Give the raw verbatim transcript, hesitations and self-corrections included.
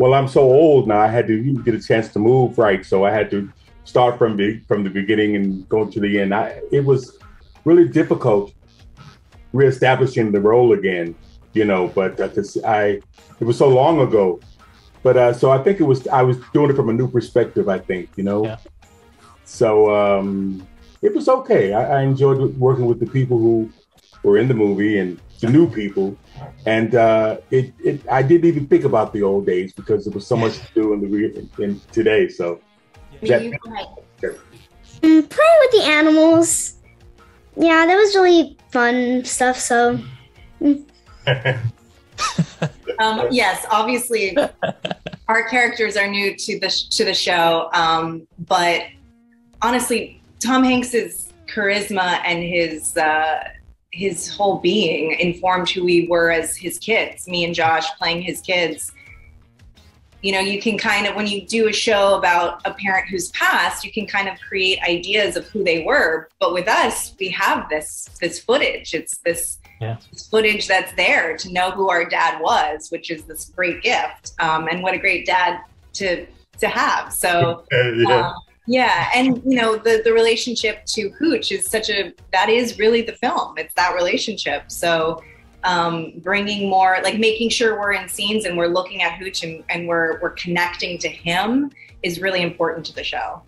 well, I'm so old now, I had to get a chance to move, right? So I had to start from the from the beginning and go to the end. I, it was really difficult reestablishing the role again, you know. But that's, I it was so long ago. But uh, so I think it was I was doing it from a new perspective, I think, you know. Yeah. So um, it was okay. I, I enjoyed working with the people who were in the movie and the new people. And uh, it, it I didn't even think about the old days because there was so much to do in the in, in today. So that, you like, yeah. Playing with the animals. Yeah, that was really fun stuff. So. Um, yes, obviously, our characters are new to the sh to the show, um, but honestly, Tom Hanks's charisma and his uh, his whole being informed who we were as his kids. Me and Josh playing his kids. You know, you can kind of, when you do a show about a parent who's passed, you can kind of create ideas of who they were. But with us, we have this this footage. It's this. Yeah. It's footage that's there to know who our dad was, which is this great gift, um, and what a great dad to to have. So yeah. Um, yeah, and you know the the relationship to Hooch is such a that is really the film. It's that relationship. So um, bringing more, like making sure we're in scenes and we're looking at Hooch and, and we're we're connecting to him is really important to the show.